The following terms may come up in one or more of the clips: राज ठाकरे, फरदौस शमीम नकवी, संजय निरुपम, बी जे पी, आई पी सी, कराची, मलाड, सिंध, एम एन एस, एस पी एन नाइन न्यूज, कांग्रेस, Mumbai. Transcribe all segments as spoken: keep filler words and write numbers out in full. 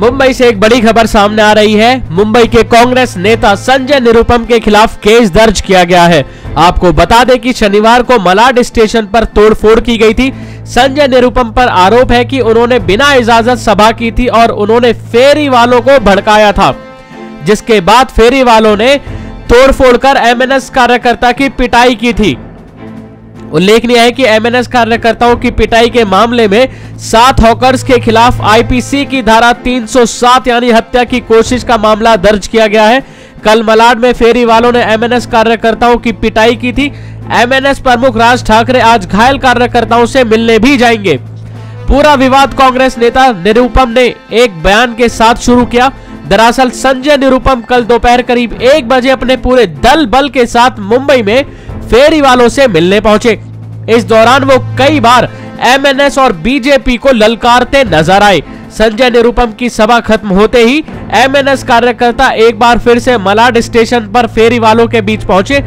मुंबई से एक बड़ी खबर सामने आ रही है। मुंबई के कांग्रेस नेता संजय निरुपम के खिलाफ केस दर्ज किया गया है। आपको बता दें कि शनिवार को मलाड स्टेशन पर तोड़फोड़ की गई थी। संजय निरुपम पर आरोप है कि उन्होंने बिना इजाजत सभा की थी और उन्होंने फेरी वालों को भड़काया था, जिसके बाद फेरी वालों ने तोड़फोड़ कर एम एन एस कार्यकर्ता की पिटाई की थी। उल्लेखनीय है कि एम एन एस कार्यकर्ताओं की पिटाई के मामले में सात हॉकर्स के खिलाफ आई पी सी की धारा तीन सौ सात यानी हत्या की कोशिश का मामला दर्ज किया गया है। कल मलाड में फेरी वालों ने एम एन एस कार्यकर्ताओं की पिटाई की थी। एम एन एस प्रमुख राज ठाकरे आज घायल कार्यकर्ताओं से मिलने भी जाएंगे। पूरा विवाद कांग्रेस नेता निरुपम ने एक बयान के साथ शुरू किया। दरअसल संजय निरुपम कल दोपहर करीब एक बजे अपने पूरे दल बल के साथ मुंबई में फेरी वालों से मिलने पहुंचे। इस दौरान वो कई बार एम एन एस और बी जे पी को ललकारते नजर आए। संजय निरुपम की सभा खत्म होते ही एम एन एस कार्यकर्ता एक बार फिर से मलाड स्टेशन पर फेरी वालों के बीच पहुंचे।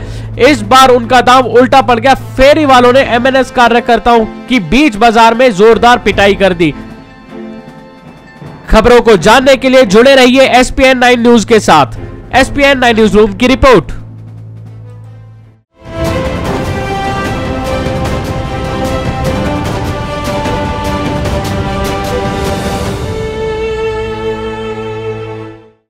इस बार उनका दांव उल्टा पड़ गया। फेरी वालों ने एम एन एस कार्यकर्ताओं की बीच बाजार में जोरदार पिटाई कर दी। खबरों को जानने के लिए जुड़े रहिए एस पी एन नाइन न्यूज के साथ। एस पी एन नाइन न्यूज room की रिपोर्ट।